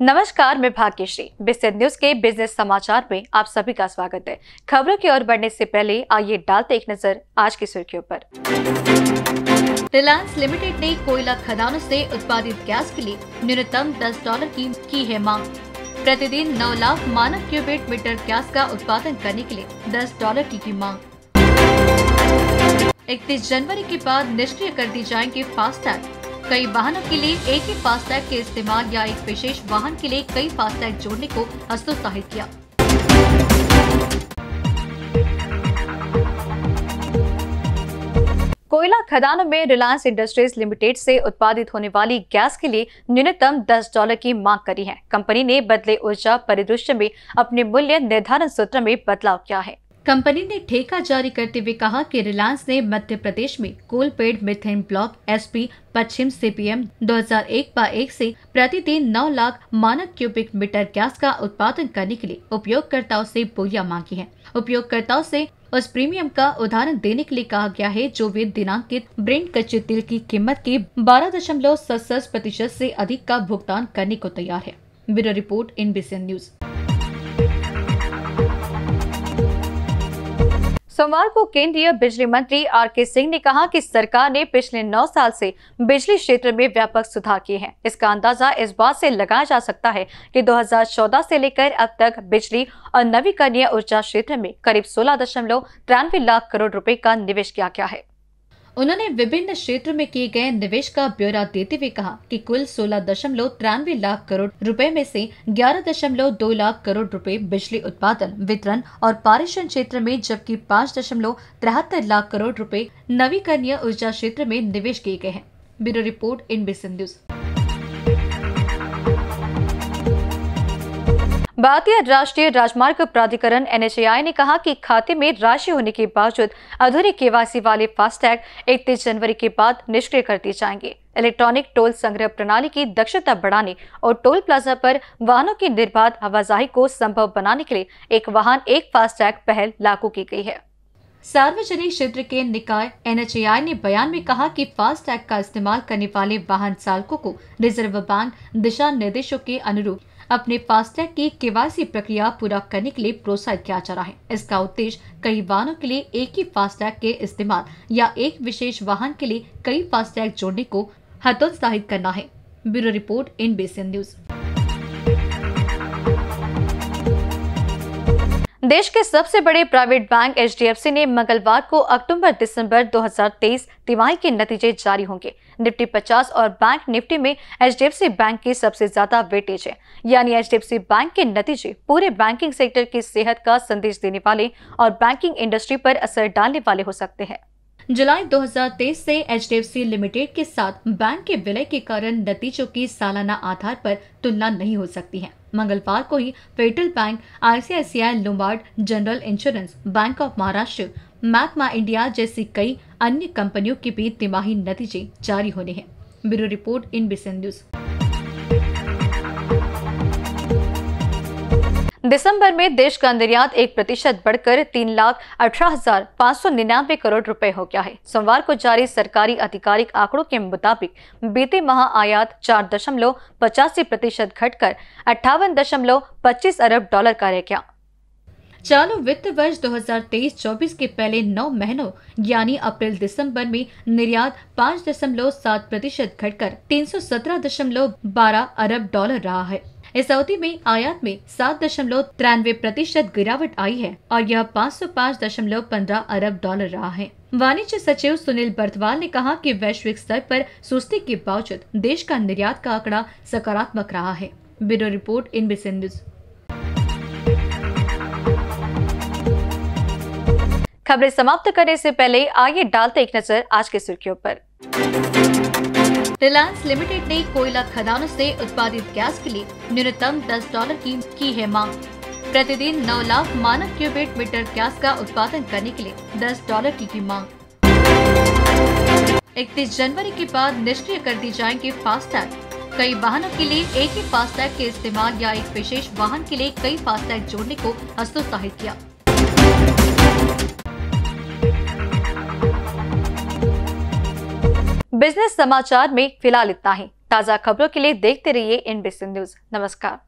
नमस्कार, मैं Bhagyashree. INBCN news के बिजनेस समाचार में आप सभी का स्वागत है। खबरों की ओर बढ़ने से पहले आइए डालते एक नजर आज की सुर्खियों पर। रिलायंस लिमिटेड ने कोयला खदानों से उत्पादित गैस के लिए न्यूनतम $10 की है मांग। प्रतिदिन 9 लाख मानव क्यूबिक मीटर गैस का उत्पादन करने के लिए $10 की मांग। 31 जनवरी के बाद निष्क्रिय कर दी जाएंगे फास्टैग। कई वाहनों के लिए एक ही फास्टैग के इस्तेमाल या एक विशेष वाहन के लिए कई फास्टैग जोड़ने को हतोत्साहित किया। कोयला खदानों में रिलायंस इंडस्ट्रीज लिमिटेड से उत्पादित होने वाली गैस के लिए न्यूनतम $10 की मांग करी है। कंपनी ने बदले ऊर्जा परिदृश्य में अपने मूल्य निर्धारण सूत्र में बदलाव किया है। कंपनी ने ठेका जारी करते हुए कहा कि रिलायंस ने मध्य प्रदेश में coal bed methane block SP पश्चिम CPM 2001/1 से प्रतिदिन 9 लाख मानक क्यूबिक मीटर गैस का उत्पादन करने के लिए उपयोगकर्ताओं से बोलियां मांगी है। उपयोगकर्ताओं से उस प्रीमियम का उदाहरण देने के लिए कहा गया है जो वे दिनांकित ब्रेंट कच्चे तेल की कीमत के 12.77% से अधिक का भुगतान करने को तैयार है। Bureau report, INBCN news. सोमवार को केंद्रीय बिजली मंत्री RK सिंह ने कहा कि सरकार ने पिछले 9 साल से बिजली क्षेत्र में व्यापक सुधार किए हैं। इसका अंदाजा इस बात से लगाया जा सकता है कि 2014 से लेकर अब तक बिजली और नवीकरणीय ऊर्जा क्षेत्र में करीब 16.93 लाख करोड़ रुपए का निवेश किया गया है। उन्होंने विभिन्न क्षेत्र में किए गए निवेश का ब्यौरा देते हुए कहा कि कुल 16.93 लाख करोड़ रुपए में से 11.2 लाख करोड़ रुपए बिजली उत्पादन, वितरण और पारेषण क्षेत्र में, जबकि 5.73 लाख करोड़ रुपए नवीकरणीय ऊर्जा क्षेत्र में निवेश किए गए हैं। Bureau report, INBCN news. भारतीय राष्ट्रीय राजमार्ग प्राधिकरण (NHAI) ने कहा कि खाते में राशि होने के बावजूद अधूरे KYC वाले फास्टैग 31 जनवरी के बाद निष्क्रिय कर दिए जाएंगे। इलेक्ट्रॉनिक टोल संग्रह प्रणाली की दक्षता बढ़ाने और टोल प्लाजा पर वाहनों की निर्बाध आवाजाही को संभव बनाने के लिए एक वाहन एक फास्टैग पहल लागू की गई है। सार्वजनिक क्षेत्र के निकाय (NHAI) ने बयान में कहा कि फास्टैग का इस्तेमाल करने वाले वाहन चालकों को रिजर्व बैंक दिशा निर्देशों के अनुरूप अपने फास्टैग की KYC प्रक्रिया पूरा करने के लिए प्रोत्साहित किया जा रहा है। इसका उद्देश्य कई वाहनों के लिए एक ही फास्टैग के इस्तेमाल या एक विशेष वाहन के लिए कई फास्टैग जोड़ने को हतोत्साहित करना है। Bureau report, INBCN news. देश के सबसे बड़े प्राइवेट बैंक HDFC ने मंगलवार को अक्टूबर-दिसंबर 2023 तिमाही के नतीजे जारी होंगे। निफ्टी 50 और बैंक निफ्टी में HDFC बैंक की सबसे ज्यादा वेटेज है, यानी HDFC बैंक के नतीजे पूरे बैंकिंग सेक्टर की सेहत का संदेश देने वाले और बैंकिंग इंडस्ट्री पर असर डालने वाले हो सकते हैं। जुलाई 2023 से HDFC लिमिटेड के साथ बैंक के विलय के कारण नतीजों की सालाना आधार पर तुलना नहीं हो सकती है। मंगलवार को ही federal bank, ICICI lombard, general insurance, bank of Maharashtra, मैकमा इंडिया जैसी कई अन्य कंपनियों के भी तिमाही नतीजे जारी होने हैं। Bureau report, INBCN news. दिसंबर में देश का निर्यात 1% बढ़कर 3,18,599 करोड़ रुपए हो गया है। सोमवार को जारी सरकारी आधिकारिक आंकड़ों के मुताबिक बीते माह आयात 4.85% घटकर 58.25 अरब डॉलर का रह गया। चालू वित्त वर्ष 2023-24 के पहले 9 महीनों यानी अप्रैल दिसंबर में निर्यात 5.7% घटकर 317.12 अरब डॉलर रहा है। इस अवधि में आयात में 7.93% गिरावट आई है और यह 505.15 अरब डॉलर रहा है। वाणिज्य सचिव सुनील बर्थवाल ने कहा कि वैश्विक स्तर पर सुस्ती के बावजूद देश का निर्यात का आंकड़ा सकारात्मक रहा है। Bureau report, INBCN news. खबरें समाप्त करने से पहले आइए डालते एक नजर आज की सुर्खियों पर। रिलायंस लिमिटेड ने कोयला खदानों से उत्पादित गैस के लिए न्यूनतम $10 की है मांग। प्रतिदिन 9 लाख मानव क्यूबिक मीटर गैस का उत्पादन करने के लिए $10 की मांग। 31 जनवरी के बाद निष्क्रिय कर दी जाएंगे फास्टैग। कई वाहनों के लिए एक ही फास्टैग के इस्तेमाल या एक विशेष वाहन के लिए कई फास्टैग जोड़ने को हतोत्साहित किया। बिजनेस समाचार में फिलहाल इतना ही। ताज़ा खबरों के लिए देखते रहिए INBCN न्यूज। नमस्कार।